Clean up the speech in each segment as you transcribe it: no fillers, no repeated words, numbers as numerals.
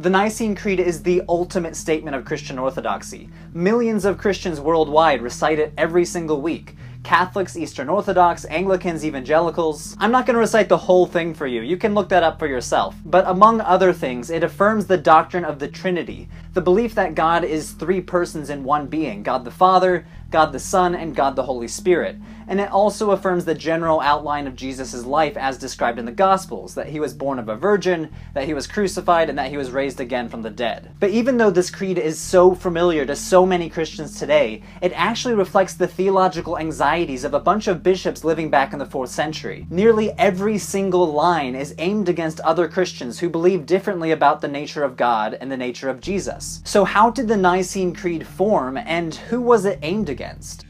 The Nicene Creed is the ultimate statement of Christian orthodoxy. Millions of Christians worldwide recite it every single week. Catholics, Eastern Orthodox, Anglicans, Evangelicals. I'm not going to recite the whole thing for you, you can look that up for yourself. But among other things, it affirms the doctrine of the Trinity, the belief that God is three persons in one being, God the Father, God the Son, and God the Holy Spirit. And it also affirms the general outline of Jesus' life as described in the Gospels, that he was born of a virgin, that he was crucified, and that he was raised again from the dead. But even though this creed is so familiar to so many Christians today, it actually reflects the theological anxieties of a bunch of bishops living back in the 4th century. Nearly every single line is aimed against other Christians who believe differently about the nature of God and the nature of Jesus. So how did the Nicene Creed form, and who was it aimed against?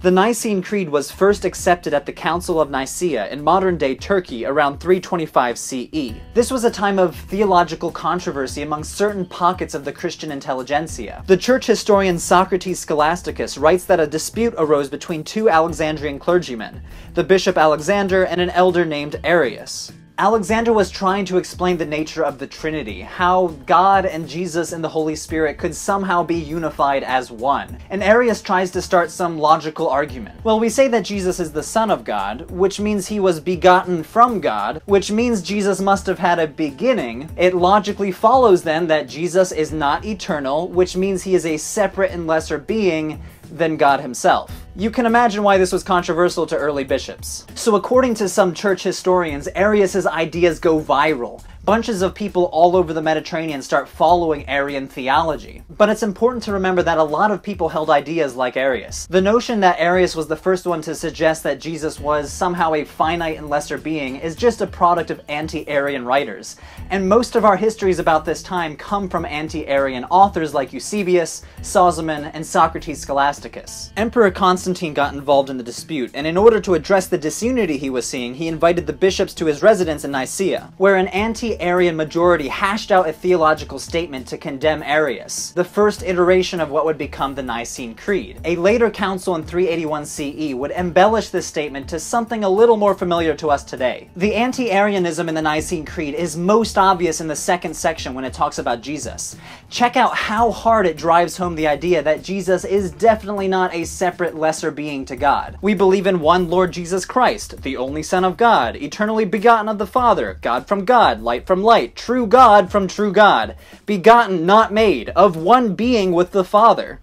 The Nicene Creed was first accepted at the Council of Nicaea in modern-day Turkey around 325 CE. This was a time of theological controversy among certain pockets of the Christian intelligentsia. The church historian Socrates Scholasticus writes that a dispute arose between two Alexandrian clergymen, the Bishop Alexander and an elder named Arius. Alexander was trying to explain the nature of the Trinity, how God and Jesus and the Holy Spirit could somehow be unified as one. And Arius tries to start some logical argument. Well, we say that Jesus is the Son of God, which means he was begotten from God, which means Jesus must have had a beginning. It logically follows then that Jesus is not eternal, which means he is a separate and lesser being than God himself. You can imagine why this was controversial to early bishops. So according to some church historians, Arius's ideas go viral. Bunches of people all over the Mediterranean start following Arian theology. But it's important to remember that a lot of people held ideas like Arius. The notion that Arius was the first one to suggest that Jesus was somehow a finite and lesser being is just a product of anti-Arian writers. And most of our histories about this time come from anti-Arian authors like Eusebius, Sozomen, and Socrates Scholasticus. Emperor Constantine got involved in the dispute, and in order to address the disunity he was seeing, he invited the bishops to his residence in Nicaea, where an anti-Arian majority hashed out a theological statement to condemn Arius, the first iteration of what would become the Nicene Creed. A later council in 381 CE would embellish this statement to something a little more familiar to us today. The anti-Arianism in the Nicene Creed is most obvious in the second section when it talks about Jesus. Check out how hard it drives home the idea that Jesus is definitely not a separate lesser being to God. We believe in one Lord Jesus Christ, the only Son of God, eternally begotten of the Father, God from God, light from light, true God from true God, begotten, not made, of one being with the Father.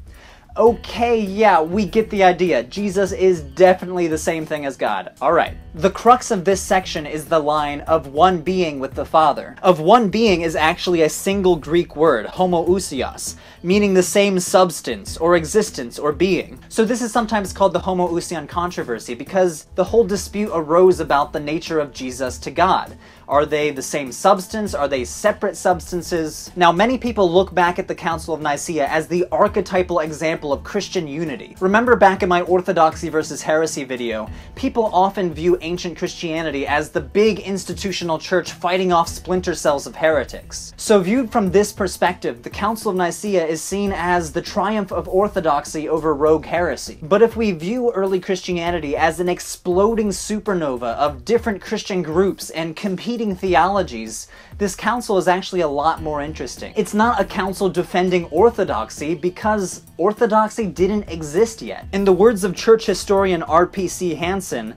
Okay, yeah, we get the idea. Jesus is definitely the same thing as God. Alright. The crux of this section is the line of one being with the Father. Of one being is actually a single Greek word, homoousios, meaning the same substance, or existence, or being. So this is sometimes called the homoousian controversy because the whole dispute arose about the nature of Jesus to God. Are they the same substance? Are they separate substances? Now, many people look back at the Council of Nicaea as the archetypal example of Christian unity. Remember back in my Orthodoxy versus Heresy video, people often view ancient Christianity as the big institutional church fighting off splinter cells of heretics. So viewed from this perspective, the Council of Nicaea is seen as the triumph of orthodoxy over rogue heresy. But if we view early Christianity as an exploding supernova of different Christian groups and competing theologies, this council is actually a lot more interesting. It's not a council defending orthodoxy because orthodoxy didn't exist yet. In the words of church historian R.P.C. Hanson,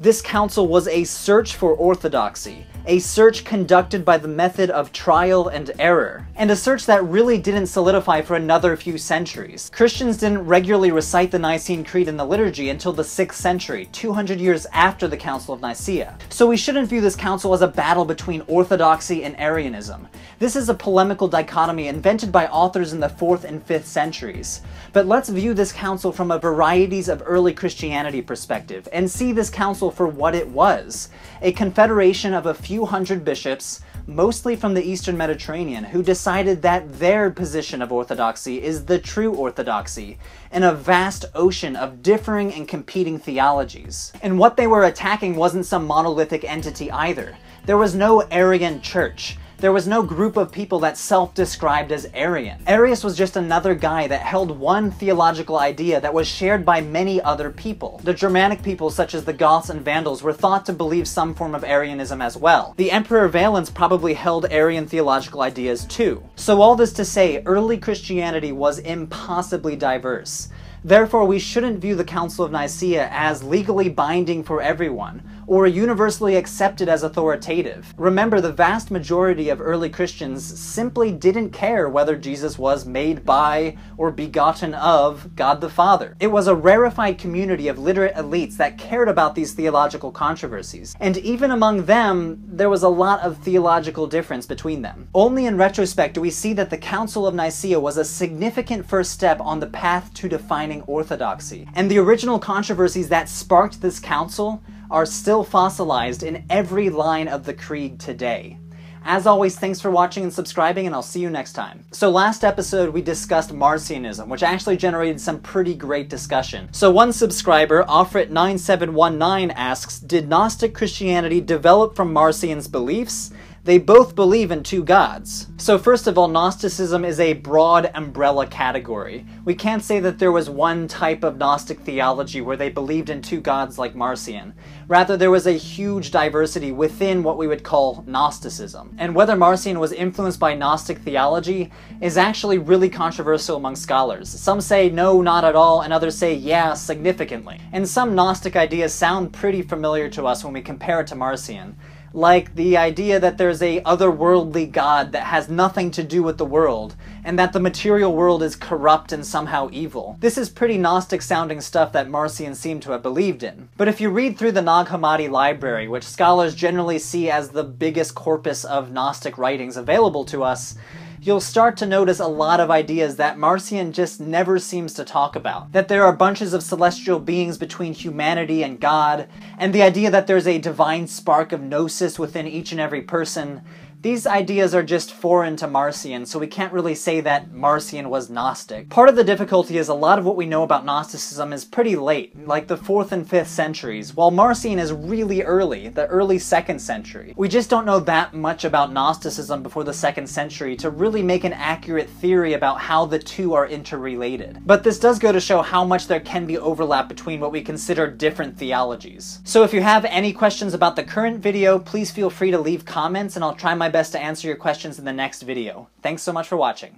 this council was a search for orthodoxy, a search conducted by the method of trial and error, and a search that really didn't solidify for another few centuries. Christians didn't regularly recite the Nicene Creed in the liturgy until the 6th century, 200 years after the Council of Nicaea. So we shouldn't view this council as a battle between orthodoxy and Arianism. This is a polemical dichotomy invented by authors in the 4th and 5th centuries. But let's view this council from a varieties of early Christianity perspective, and see this council for what it was, a confederation of a few hundred bishops, mostly from the Eastern Mediterranean, who decided that their position of orthodoxy is the true orthodoxy, in a vast ocean of differing and competing theologies. And what they were attacking wasn't some monolithic entity either. There was no Arian church. There was no group of people that self-described as Arian. Arius was just another guy that held one theological idea that was shared by many other people. The Germanic peoples such as the Goths and Vandals were thought to believe some form of Arianism as well. The Emperor Valens probably held Arian theological ideas too. So all this to say, early Christianity was impossibly diverse. Therefore, we shouldn't view the Council of Nicaea as legally binding for everyone, or universally accepted as authoritative. Remember, the vast majority of early Christians simply didn't care whether Jesus was made by or begotten of God the Father. It was a rarefied community of literate elites that cared about these theological controversies, and even among them, there was a lot of theological difference between them. Only in retrospect do we see that the Council of Nicaea was a significant first step on the path to defining orthodoxy, and the original controversies that sparked this council are still fossilized in every line of the creed today. As always, thanks for watching and subscribing, and I'll see you next time. So last episode we discussed Marcionism, which actually generated some pretty great discussion. So one subscriber, Offrit9719, asks, did Gnostic Christianity develop from Marcion's beliefs? They both believe in two gods. So first of all, Gnosticism is a broad umbrella category. We can't say that there was one type of Gnostic theology where they believed in two gods like Marcion. Rather, there was a huge diversity within what we would call Gnosticism. And whether Marcion was influenced by Gnostic theology is actually really controversial among scholars. Some say no, not at all, and others say yeah, significantly. And some Gnostic ideas sound pretty familiar to us when we compare it to Marcion. Like the idea that there's a otherworldly god that has nothing to do with the world, and that the material world is corrupt and somehow evil. This is pretty Gnostic-sounding stuff that Marcion seemed to have believed in. But if you read through the Nag Hammadi library, which scholars generally see as the biggest corpus of Gnostic writings available to us, you'll start to notice a lot of ideas that Marcion just never seems to talk about. That there are bunches of celestial beings between humanity and God, and the idea that there's a divine spark of gnosis within each and every person. These ideas are just foreign to Marcion, so we can't really say that Marcion was Gnostic. Part of the difficulty is a lot of what we know about Gnosticism is pretty late, like the 4th and 5th centuries, while Marcion is really early, the early 2nd century. We just don't know that much about Gnosticism before the 2nd century to really make an accurate theory about how the two are interrelated. But this does go to show how much there can be overlap between what we consider different theologies. So if you have any questions about the current video, please feel free to leave comments and I'll try my best to answer your questions in the next video. Thanks so much for watching.